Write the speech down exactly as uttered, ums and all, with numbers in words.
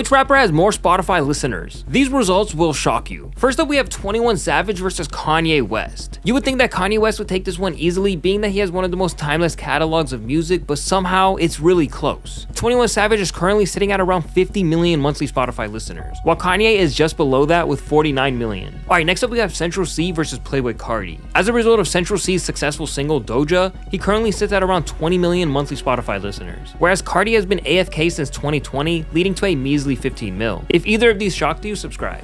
Which rapper has more Spotify listeners? These results will shock you. First up, we have twenty-one Savage versus Kanye West. You would think that Kanye West would take this one easily, being that he has one of the most timeless catalogs of music, but somehow it's really close. twenty-one Savage is currently sitting at around fifty million monthly Spotify listeners, while Kanye is just below that with forty-nine million. Alright, next up we have Central Cee versus Playboi Carti. As a result of Central Cee's successful single Doja, he currently sits at around twenty million monthly Spotify listeners, whereas Carti has been A F K since twenty twenty, leading to a measly fifteen mil. If either of these shocked you, subscribe.